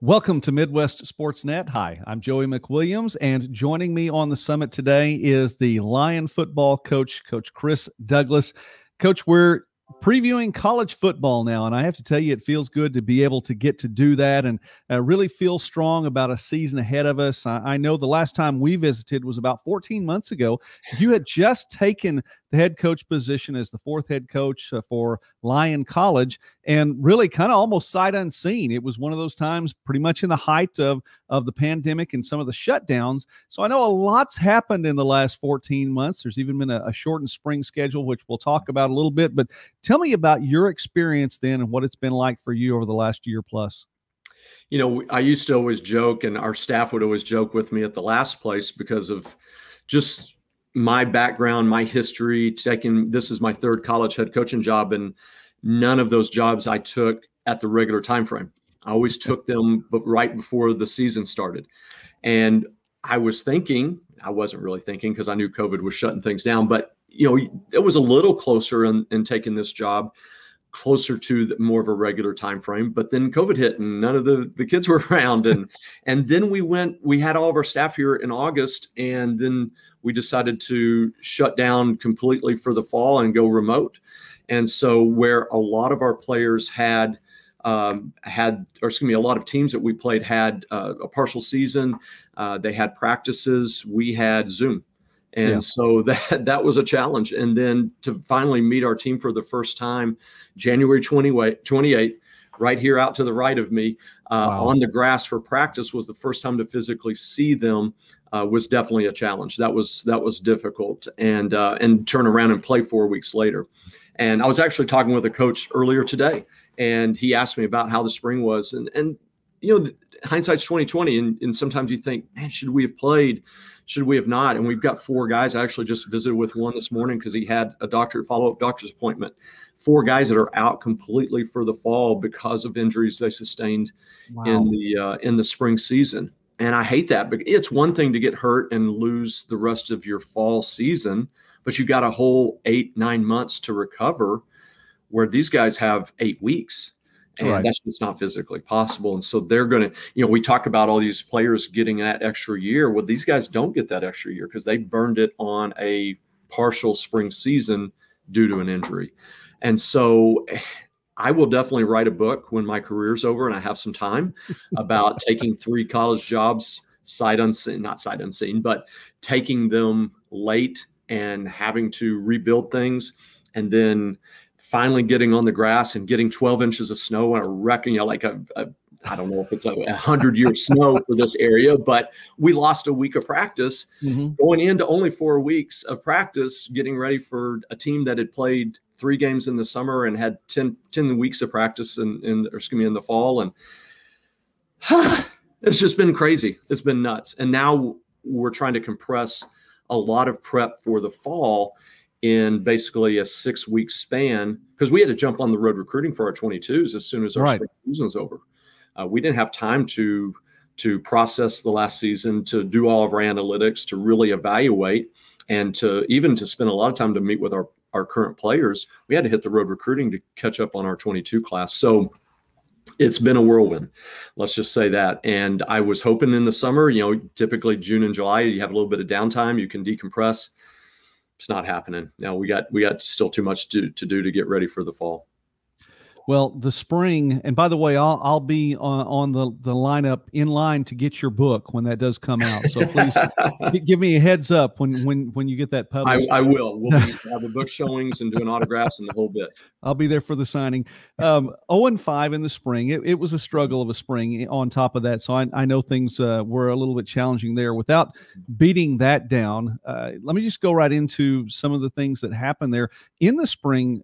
Welcome to Midwest Sports Net. Hi, I'm Joey McWilliams, and joining me on the summit today is the Lyon football coach, Coach Chris Douglas. Coach, we're previewing college football now, and I have to tell you, it feels good to be able to get to do that and really feel strong about a season ahead of us. I know the last time we visited was about 14 months ago. You had just taken the head coach position as the fourth head coach for Lyon College, and really kind of almost sight unseen. It was one of those times pretty much in the height of the pandemic and some of the shutdowns. So I know a lot's happened in the last 14 months. There's even been a shortened spring schedule, which we'll talk about a little bit. But tell me about your experience then and what it's been like for you over the last year plus. You know, I used to always joke, and our staff would always joke with me at the last place because of just my background, my history, this is my third college head coaching job, and none of those jobs I took at the regular time frame. I always took them right before the season started. And I was thinking, I wasn't really thinking because I knew COVID was shutting things down, but you know, it was a little closer in taking this job, closer to more of a regular time frame. But then COVID hit and none of the kids were around. And then we had all of our staff here in August, and then we decided to shut down completely for the fall and go remote. And so where a lot of our players had a lot of teams that we played had a partial season, they had practices, we had Zoom. And yeah. So that was a challenge. And then to finally meet our team for the first time, January 28th, right here out to the right of me, wow, on the grass for practice was the first time to physically see them, was definitely a challenge. That was difficult, and turn around and play 4 weeks later. And I was actually talking with a coach earlier today, and he asked me about how the spring was, and you know, hindsight's 2020, and sometimes you think, man, should we have played? Should we have not? And we've got four guys. I actually just visited with one this morning because he had a follow-up doctor's appointment. Four guys that are out completely for the fall because of injuries they sustained, wow, in the spring season. And I hate that. But it's one thing to get hurt and lose the rest of your fall season, but you got a whole 8, 9 months to recover, where these guys have 8 weeks. And right, that's just not physically possible. And so they're going to, you know, we talk about all these players getting that extra year. Well, these guys don't get that extra year because they burned it on a partial spring season due to an injury. And so I will definitely write a book when my career's over and I have some time about taking three college jobs but taking them late and having to rebuild things, and then finally getting on the grass and getting 12 inches of snow. And I reckon, you know, like I don't know if it's 100-year snow for this area, but we lost a week of practice, mm-hmm, going into only 4 weeks of practice, getting ready for a team that had played 3 games in the summer and had 10 weeks of practice in the fall. And it's just been crazy. It's been nuts. And now we're trying to compress a lot of prep for the fall in basically a 6-week span, because we had to jump on the road recruiting for our 22s as soon as our right, spring season's over. We didn't have time to process the last season, to do all of our analytics, to really evaluate, and to spend a lot of time to meet with our current players. We had to hit the road recruiting to catch up on our 22 class. So it's been a whirlwind. Let's just say that. And I was hoping in the summer, you know, typically June and July, you have a little bit of downtime, you can decompress. It's not happening. No, we got still too much to do to get ready for the fall. Well, the spring, and by the way, I'll be on the lineup in line to get your book when that does come out. So please give me a heads up when you get that published. I will. We'll have the book showings and doing autographs and the whole bit. I'll be there for the signing. 0-5 in the spring. It was a struggle of a spring on top of that. So I know things were a little bit challenging there. Without beating that down, let me just go right into some of the things that happened there in the spring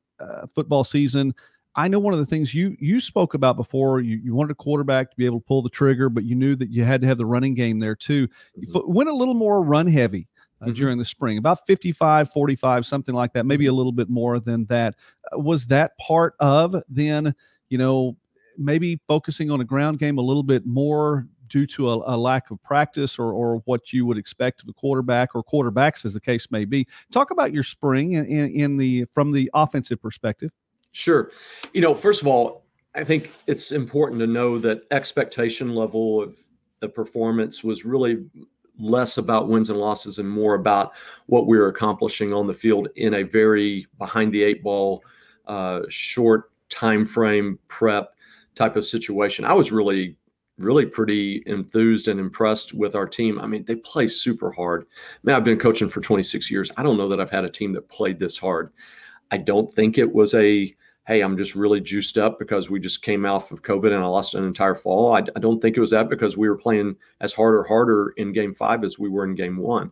football season. I know one of the things you spoke about before, you wanted a quarterback to be able to pull the trigger, but you knew that you had to have the running game there too. You went a little more run heavy during the spring, about 55, 45, something like that, maybe a little bit more than that. Was that part of then, you know, maybe focusing on a ground game a little bit more due to a lack of practice or what you would expect of a quarterback or quarterbacks as the case may be? Talk about your spring from the offensive perspective. Sure. You know, first of all, I think it's important to know that expectation level of the performance was really less about wins and losses and more about what we were accomplishing on the field in a very behind the eight ball, short time frame prep type of situation. I was really pretty enthused and impressed with our team. I mean, they play super hard. Man, I've been coaching for 26 years. I don't know that I've had a team that played this hard. I don't think it was a, hey, I'm just really juiced up because we just came off of COVID and I lost an entire fall. I don't think it was that, because we were playing as hard or harder in Game 5 as we were in Game 1.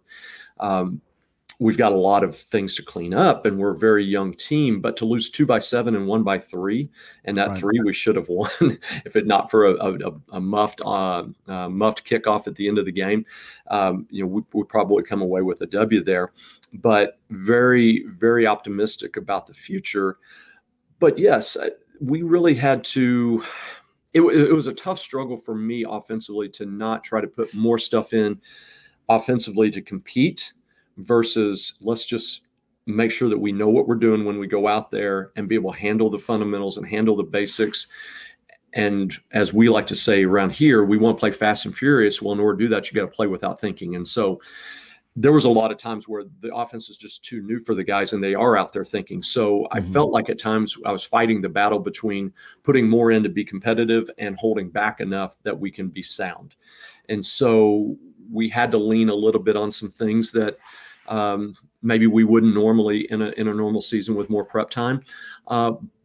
We've got a lot of things to clean up, and we're a very young team, but to lose 2 by 7 and 1 by 3, and that right. 3 we should have won if it not for a muffed kickoff at the end of the game. You know, we probably come away with a W there, but very, very optimistic about the future. But yes, we really had to, it was a tough struggle for me offensively to not try to put more stuff in offensively to compete versus let's just make sure that we know what we're doing when we go out there and be able to handle the fundamentals and handle the basics. And as we like to say around here, we want to play fast and furious. Well, in order to do that, you got to play without thinking. And so there was a lot of times where the offense is just too new for the guys and they are out there thinking. So I felt like at times I was fighting the battle between putting more in to be competitive and holding back enough that we can be sound. And so we had to lean a little bit on some things that maybe we wouldn't normally in a normal season with more prep time.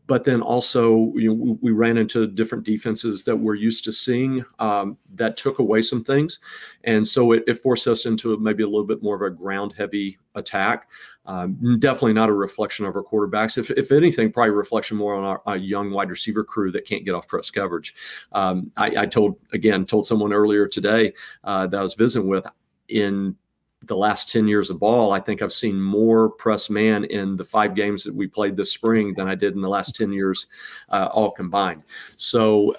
But then also, you know, we ran into different defenses that we're used to seeing that took away some things. And so it forced us into maybe a little bit more of a ground-heavy attack. Definitely not a reflection of our quarterbacks. If anything, probably a reflection more on our young wide receiver crew that can't get off press coverage. I told someone earlier today that I was visiting with, in the last 10 years of ball, I think I've seen more press man in the 5 games that we played this spring than I did in the last 10 years, all combined. So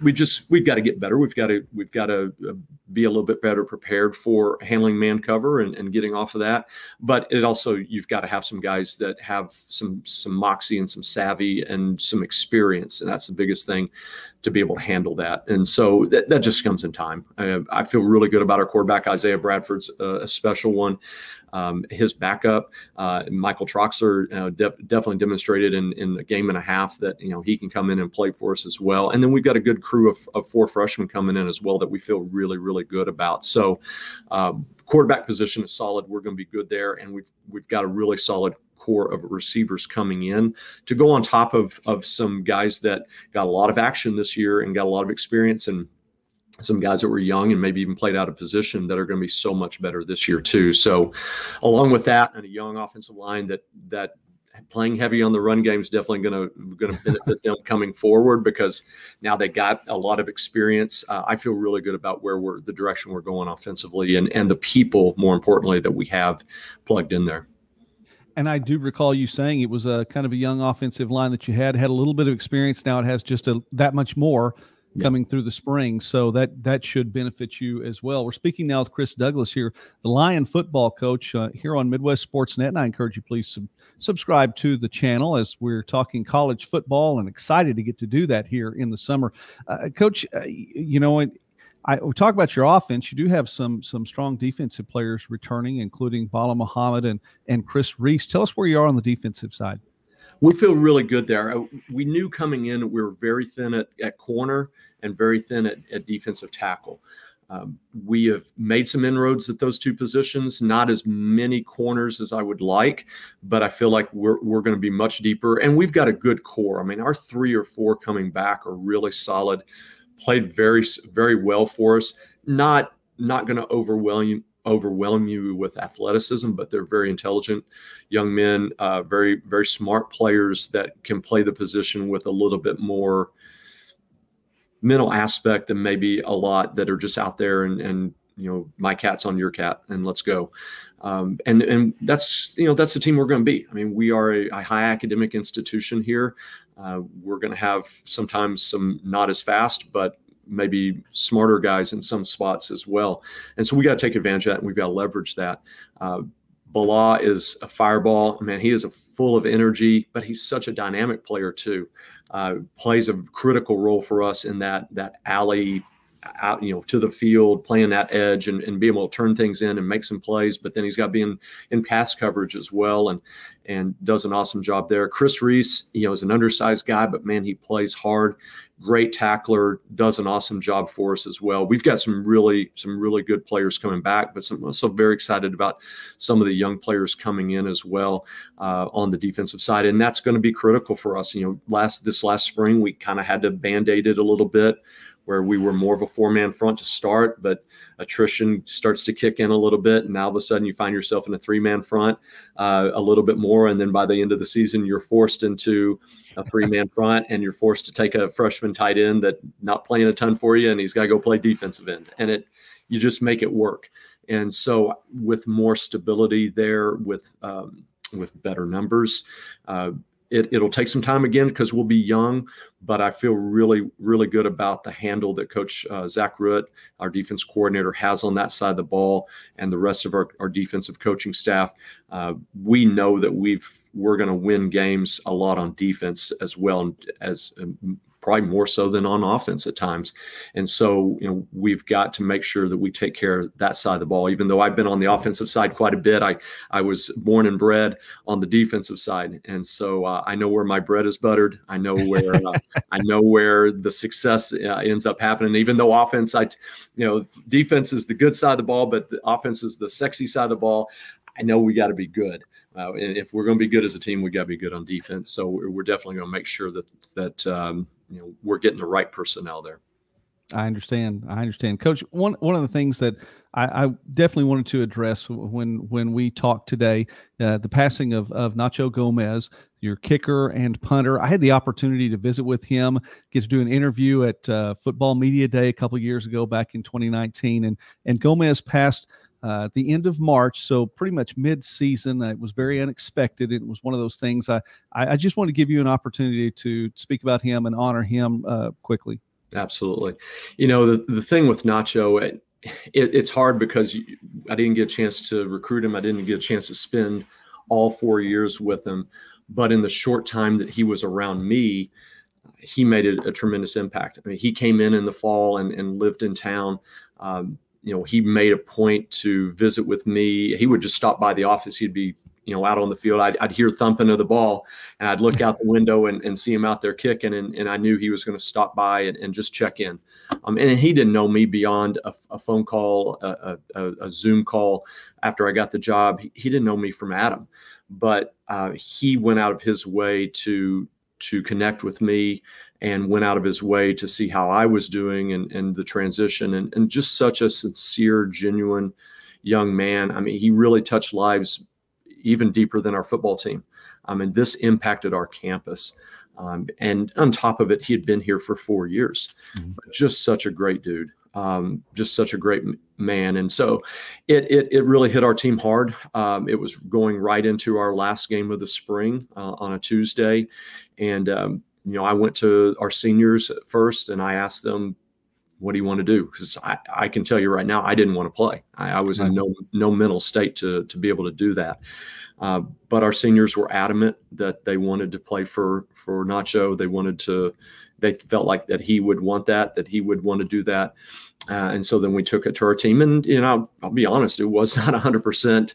we've got to get better. We've got to be a little bit better prepared for handling man cover and getting off of that. But it also, you've got to have some guys that have some moxie and some savvy and some experience. And that's the biggest thing, to be able to handle that. And so that just comes in time. I feel really good about our quarterback. Isaiah Bradford's a special one. His backup, Michael Troxler, definitely demonstrated in a game and a half that, you know, he can come in and play for us as well. And then we've got a good crew of 4 freshmen coming in as well that we feel really, really good about. So quarterback position is solid. We're going to be good there. And we've got a really solid core of receivers coming in to go on top of some guys that got a lot of action this year and got a lot of experience, and some guys that were young and maybe even played out of position that are going to be so much better this year too. So along with that, and a young offensive line that playing heavy on the run game is definitely going to benefit them coming forward, because now they got a lot of experience. I feel really good about the direction we're going offensively, and the people, more importantly, that we have plugged in there. And I do recall you saying it was a kind of a young offensive line that you had a little bit of experience. Now it has just that much more. Yeah. Coming through the spring. So that should benefit you as well. We're speaking now with Chris Douglas here, the Lyon football coach here on Midwest Sports Net. And I encourage you, please subscribe to the channel, as we're talking college football and excited to get to do that here in the summer. Coach, you know, we talk about your offense. You do have some strong defensive players returning, including Bala Muhammad and Chris Reese. Tell us where you are on the defensive side. We feel really good there. We knew coming in that we were very thin at corner and very thin at defensive tackle. We have made some inroads at those two positions, not as many corners as I would like, but I feel like we're going to be much deeper. And we've got a good core. I mean, our 3 or 4 coming back are really solid, played very, very well for us. Not going to overwhelm you with athleticism, but they're very intelligent young men, very, very smart players that can play the position with a little bit more mental aspect than maybe a lot that are just out there and you know, my cat's on your cat and let's go. And that's, you know, that's the team we're going to be. I mean, we are a high academic institution here. We're going to have sometimes some not as fast, but maybe smarter guys in some spots as well. And so we got to take advantage of that, and we've got to leverage that. Bala is a fireball. Man, he is full of energy, but he's such a dynamic player too. plays a critical role for us in that alley out, you know, to the field, playing that edge and being able to turn things in and make some plays. But then he's got to be in pass coverage as well, and does an awesome job there. Chris Reese, you know, is an undersized guy, but man, he plays hard. Great tackler, does an awesome job for us as well. We've got some really good players coming back, but I'm also very excited about some of the young players coming in as well on the defensive side, and that's going to be critical for us. You know, this last spring we kind of had to band-aid it a little bit, where we were more of a four-man front to start, but attrition starts to kick in a little bit, and now all of a sudden you find yourself in a three-man front a little bit more, and then by the end of the season you're forced into a three-man front, and you're forced to take a freshman tight end that's not playing a ton for you, and he's got to go play defensive end, and you just make it work. And so with more stability there, with better numbers, It'll take some time again because we'll be young, but I feel really, really good about the handle that Coach Zach Root, our defense coordinator, has on that side of the ball, and the rest of our defensive coaching staff. We know that we're going to win games a lot on defense as well, as probably more so than on offense at times. And so, you know, we've got to make sure that we take care of that side of the ball. Even though I've been on the offensive side quite a bit, I was born and bred on the defensive side. And so I know where my bread is buttered. I know where I know where the success ends up happening. Even though offense, you know, defense is the good side of the ball, but the offense is the sexy side of the ball. I know we got to be good. And if we're going to be good as a team, we got to be good on defense. So we're definitely going to make sure that you know, we're getting the right personnel there. I understand. Coach, one of the things that I definitely wanted to address when we talked today, the passing of Nacho Gomez, your kicker and punter. I had the opportunity to visit with him, get to do an interview at Football Media Day a couple of years ago back in 2019. And Gomez passed at the end of March, so pretty much mid-season. It was very unexpected. It was one of those things. I just want to give you an opportunity to speak about him and honor him quickly. Absolutely. You know, the thing with Nacho, it's hard because I didn't get a chance to recruit him. I didn't get a chance to spend all 4 years with him. But in the short time that he was around me, he made a tremendous impact. I mean, he came in the fall and lived in town. You know, he made a point to visit with me. He would just stop by the office. He'd be, you know, out on the field. I'd hear thumping of the ball, and I'd look out the window and see him out there kicking. And I knew he was going to stop by and just check in. And he didn't know me beyond a phone call, a Zoom call after I got the job. He didn't know me from Adam, but he went out of his way to connect with me, and went out of his way to see how I was doing and the transition, and just such a sincere, genuine young man. I mean, he really touched lives even deeper than our football team. I mean, this impacted our campus. And on top of it, he had been here for 4 years. Mm-hmm. But just such a great dude. Just such a great man. And so it really hit our team hard. It was going right into our last game of the spring on a Tuesday. And, you know, I went to our seniors first and I asked them, what do you want to do? Because I can tell you right now, I didn't want to play. I was in no mental state to be able to do that. But our seniors were adamant that they wanted to play for Nacho. They felt like that he would want that he would want to do that. And so then we took it to our team, and, you know, I'll be honest, it was not 100%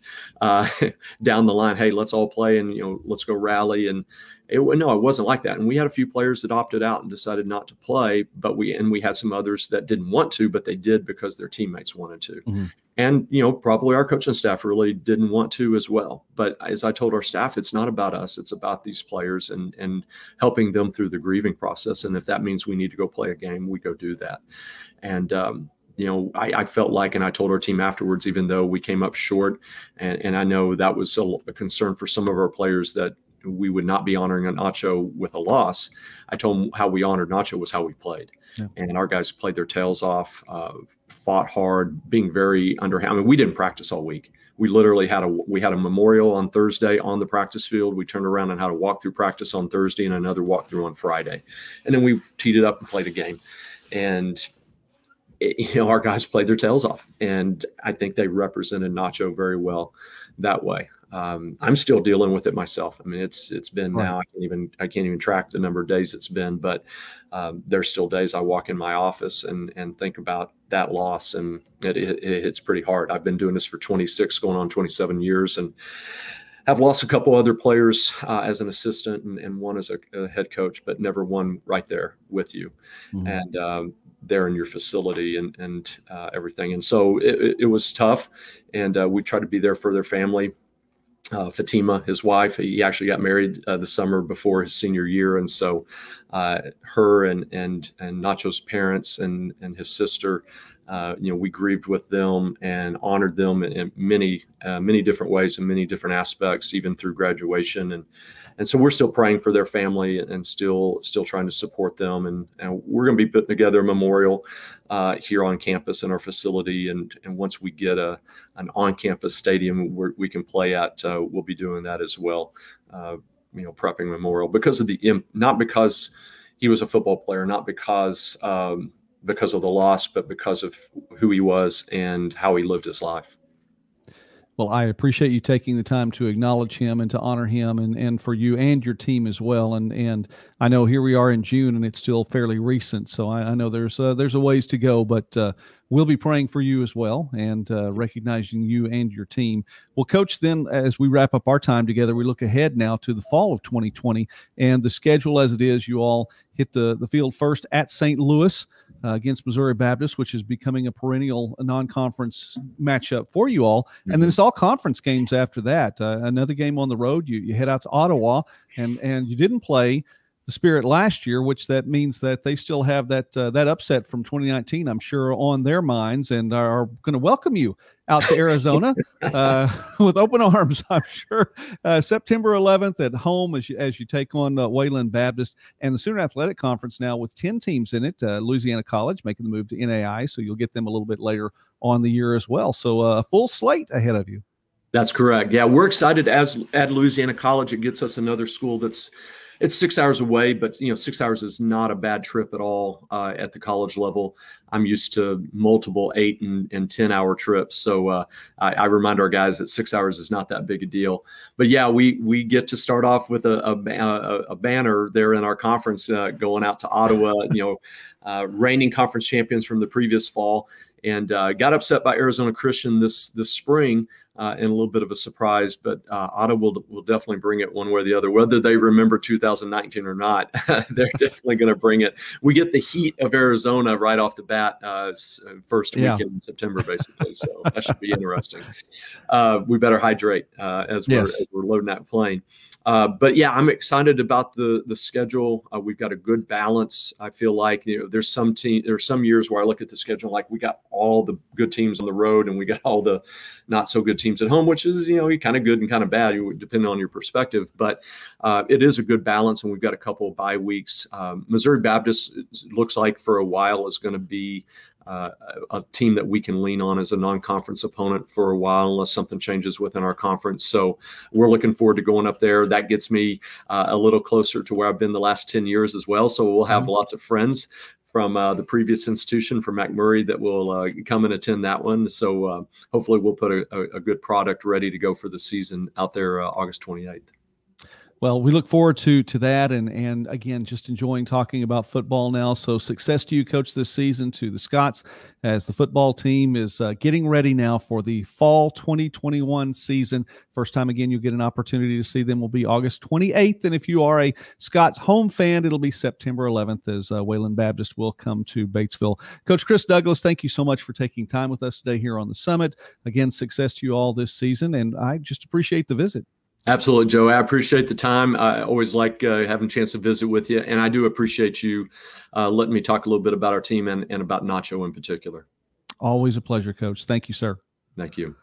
down the line. Hey, let's all play and, you know, let's go rally. And it wasn't like that. And we had a few players that opted out and decided not to play, but we had some others that didn't want to, but they did because their teammates wanted to. Mm-hmm. And, you know, probably our coaching staff really didn't want to as well. But as I told our staff, it's not about us. It's about these players and helping them through the grieving process. And if that means we need to go play a game, we go do that. And, you know, I felt like, and I told our team afterwards, even though we came up short, and I know that was a concern for some of our players that we would not be honoring Nacho with a loss. I told them how we honored Nacho was how we played. Yeah. And our guys played their tails off, fought hard, being very underhand. I mean, we didn't practice all week. We literally had a memorial on Thursday on the practice field. We turned around and had a walkthrough practice on Thursday and another walkthrough on Friday. And then we teed it up and played a game. And, you know, our guys played their tails off, and I think they represented Nacho very well that way. I'm still dealing with it myself. I mean, it's been now, I can't even track the number of days it's been, but there's still days I walk in my office and think about that loss, and it hits pretty hard. I've been doing this for 26, going on 27 years, and have lost a couple other players as an assistant and one as a head coach, but never one right there with you. Mm-hmm. And there in your facility and everything. And so it was tough. And we tried to be there for their family. Fatima, his wife, he actually got married the summer before his senior year. And so her and Nacho's parents and his sister, we grieved with them and honored them in many different ways and many different aspects, even through graduation. And so we're still praying for their family and still trying to support them. And we're going to be putting together a memorial here on campus in our facility. And once we get an on-campus stadium we can play at, we'll be doing that as well. Prepping memorial because of not because he was a football player, not because of the loss, but because of who he was and how he lived his life. Well, I appreciate you taking the time to acknowledge him and to honor him and for you and your team as well. And I know here we are in June and it's still fairly recent. So I know there's a ways to go, but we'll be praying for you as well and recognizing you and your team. Well, Coach, then as we wrap up our time together, we look ahead now to the fall of 2020 and the schedule as it is. You all hit the field first at St. Louis against Missouri Baptist, which is becoming a perennial non-conference matchup for you all. Mm-hmm. And then it's all conference games after that. Another game on the road, you head out to Ottawa, and you didn't play the Spirit last year, which that means that they still have that upset from 2019, I'm sure, on their minds, and are going to welcome you out to Arizona with open arms, I'm sure. September 11th at home as you take on Wayland Baptist, and the Sooner Athletic Conference now with 10 teams in it. Louisiana College making the move to NAIA, so you'll get them a little bit later on the year as well. So a full slate ahead of you. That's correct. Yeah, we're excited as at Louisiana College. It gets us another school that's 6 hours away, but 6 hours is not a bad trip at all at the college level. I'm used to multiple 8 and 10 hour trips. So I remind our guys that 6 hours is not that big a deal. But yeah, we get to start off with a banner there in our conference going out to Ottawa, reigning conference champions from the previous fall. And got upset by Arizona Christian this spring in a little bit of a surprise, but Ottawa will definitely bring it one way or the other. Whether they remember 2019 or not, they're definitely going to bring it. We get the heat of Arizona right off the bat first weekend in September, basically. So that should be interesting. We better hydrate as we're loading that plane. But yeah, I'm excited about the schedule. We've got a good balance. I feel like there's some years where I look at the schedule like we got all the good teams on the road and we got all the not so good teams at home, which is kind of good and kind of bad, depending on your perspective. But it is a good balance, and we've got a couple of bye weeks. Missouri Baptist looks like for a while is going to be a team that we can lean on as a non-conference opponent for a while unless something changes within our conference. So we're looking forward to going up there. That gets me a little closer to where I've been the last 10 years as well. So we'll have lots of friends from the previous institution, from McMurray, that will come and attend that one. So hopefully we'll put a good product ready to go for the season out there August 28th. Well, we look forward to that, and again, just enjoying talking about football now. So success to you, Coach, this season, to the Scots, as the football team is getting ready now for the fall 2021 season. First time, again, you'll get an opportunity to see them will be August 28th, and if you are a Scots home fan, it'll be September 11th as Wayland Baptist will come to Batesville. Coach Chris Douglas, thank you so much for taking time with us today here on the Summit. Again, success to you all this season, and I just appreciate the visit. Absolutely, Joe. I appreciate the time. I always like having a chance to visit with you, and I do appreciate you letting me talk a little bit about our team and about Nacho in particular. Always a pleasure, Coach. Thank you, sir. Thank you.